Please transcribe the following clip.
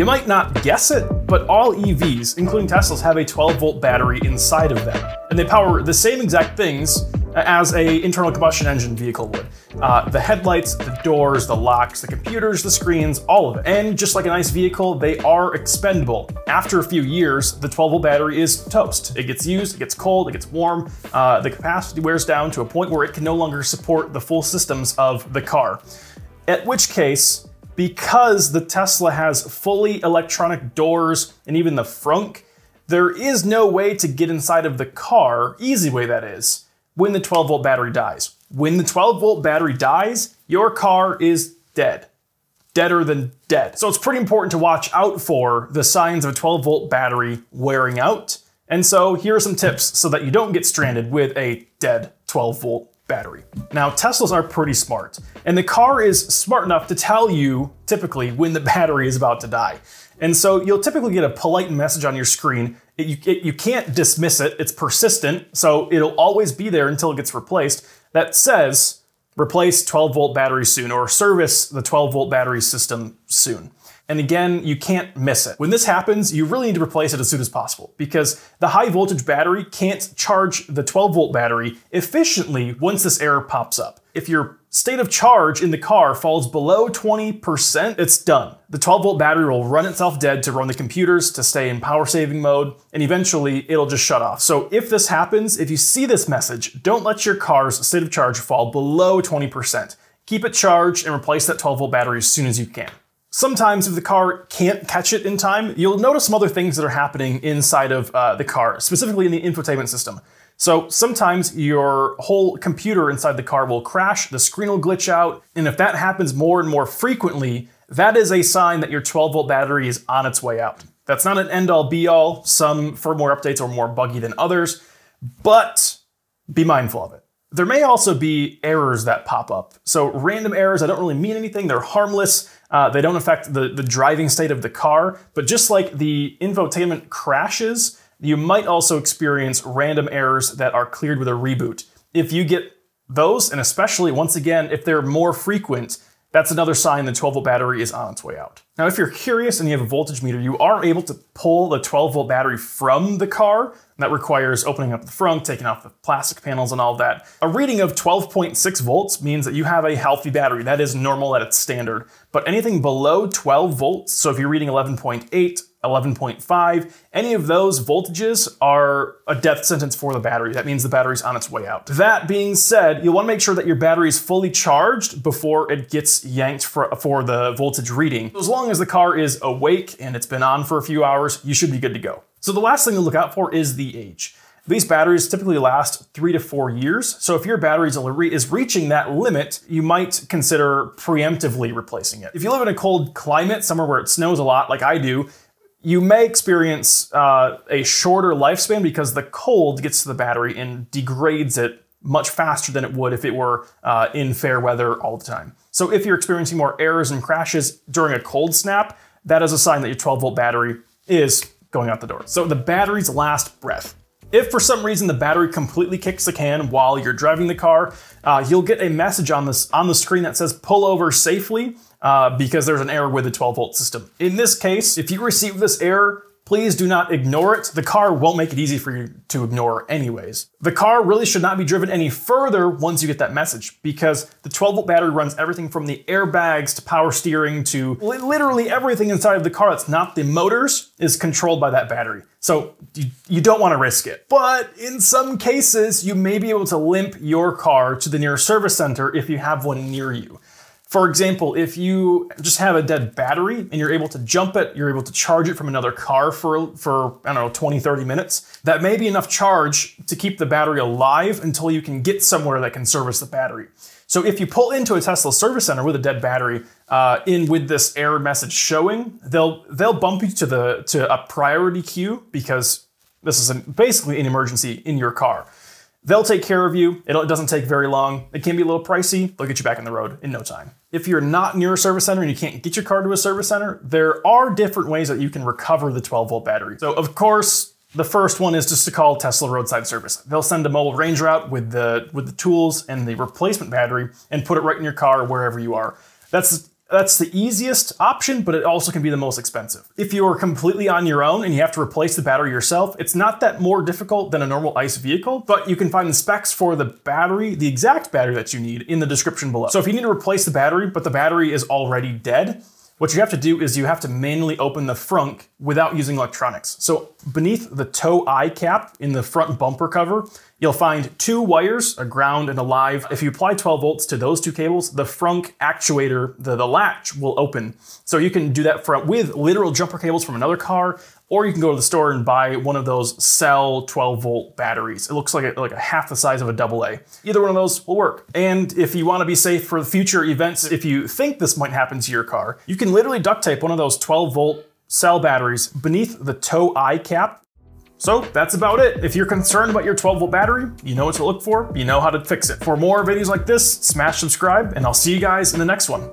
You might not guess it, but all EVs, including Teslas, have a 12-volt battery inside of them, and they power the same exact things as a internal combustion engine vehicle would. The headlights, the doors, the locks, the computers, the screens, all of it. And just like a nice vehicle, they are expendable. After a few years, the 12-volt battery is toast. It gets used, it gets cold, it gets warm. The capacity wears down to a point where it can no longer support the full systems of the car. At which case, because the Tesla has fully electronic doors and even the frunk, there is no way to get inside of the car, easy way that is, when the 12-volt battery dies. When the 12-volt battery dies, your car is dead. Deader than dead. So it's pretty important to watch out for the signs of a 12-volt battery wearing out. And so here are some tips so that you don't get stranded with a dead 12-volt battery. Now, Teslas are pretty smart, and the car is smart enough to tell you typically when the battery is about to die. And so you'll typically get a polite message on your screen. You can't dismiss it, it's persistent, so it'll always be there until it gets replaced, that says, replace 12-volt battery soon, or service the 12-volt battery system soon. And again, you can't miss it. When this happens, you really need to replace it as soon as possible, because the high voltage battery can't charge the 12-volt battery efficiently once this error pops up. If your state of charge in the car falls below 20%, it's done. The 12-volt battery will run itself dead to run the computers, to stay in power saving mode, and eventually it'll just shut off. So if this happens, if you see this message, don't let your car's state of charge fall below 20%. Keep it charged and replace that 12-volt battery as soon as you can. Sometimes if the car can't catch it in time, you'll notice some other things that are happening inside of the car, specifically in the infotainment system. So sometimes your whole computer inside the car will crash, the screen will glitch out, and if that happens more and more frequently, that is a sign that your 12-volt battery is on its way out. That's not an end-all be-all. Some firmware updates are more buggy than others, but be mindful of it. There may also be errors that pop up. So random errors, I don't really mean anything, they're harmless. They don't affect the driving state of the car, but just like the infotainment crashes, you might also experience random errors that are cleared with a reboot. If you get those, and especially, once again, if they're more frequent, that's another sign the 12-volt battery is on its way out. Now, if you're curious and you have a voltage meter, you are able to pull the 12-volt battery from the car. That requires opening up the frunk, taking off the plastic panels and all that. A reading of 12.6 volts means that you have a healthy battery. That is normal at its standard. But anything below 12 volts, so if you're reading 11.8, 11.5, any of those voltages are a death sentence for the battery. That means the battery's on its way out. That being said, you'll want to make sure that your battery is fully charged before it gets yanked for the voltage reading. As long as the car is awake and it's been on for a few hours, you should be good to go. So the last thing to look out for is the age. These batteries typically last 3 to 4 years. So if your battery is reaching that limit, you might consider preemptively replacing it. If you live in a cold climate, somewhere where it snows a lot like I do, you may experience a shorter lifespan because the cold gets to the battery and degrades it much faster than it would if it were in fair weather all the time. So if you're experiencing more errors and crashes during a cold snap, that is a sign that your 12-volt battery is going out the door. So the battery's last breath. If for some reason the battery completely kicks the can while you're driving the car, you'll get a message on the screen that says pull over safely because there's an error with the 12-volt system. In this case, if you receive this error, please do not ignore it. The car won't make it easy for you to ignore anyways. The car really should not be driven any further once you get that message, because the 12-volt battery runs everything from the airbags to power steering to literally everything inside of the car that's not the motors is controlled by that battery. So you don't want to risk it. But in some cases, you may be able to limp your car to the nearest service center if you have one near you. For example, if you just have a dead battery and you're able to jump it, you're able to charge it from another car for I don't know, 20, 30 minutes, that may be enough charge to keep the battery alive until you can get somewhere that can service the battery. So if you pull into a Tesla service center with a dead battery in with this error message showing, they'll bump you to a priority queue because this is basically an emergency in your car. They'll take care of you. It doesn't take very long. It can be a little pricey. They'll get you back on the road in no time. If you're not near a service center and you can't get your car to a service center, there are different ways that you can recover the 12-volt battery. So of course, the first one is just to call Tesla Roadside Service. They'll send a mobile ranger out with the tools and the replacement battery and put it right in your car wherever you are. That's That's the easiest option, but it also can be the most expensive. If you are completely on your own and you have to replace the battery yourself, it's not that more difficult than a normal ICE vehicle, but you can find the specs for the battery, the exact battery that you need, in the description below. So if you need to replace the battery, but the battery is already dead, what you have to do is you have to manually open the frunk without using electronics. So beneath the tow eye cap in the front bumper cover, you'll find two wires, a ground and a live. If you apply 12 volts to those two cables, the frunk actuator, the latch, will open. So you can do that with literal jumper cables from another car, or you can go to the store and buy one of those cell 12 volt batteries. It looks like a half the size of a AA. Either one of those will work. And if you wanna be safe for future events, if you think this might happen to your car, you can literally duct tape one of those 12 volt cell batteries beneath the tow eye cap. So that's about it. If you're concerned about your 12 volt battery, you know what to look for, you know how to fix it. For more videos like this, smash subscribe, and I'll see you guys in the next one.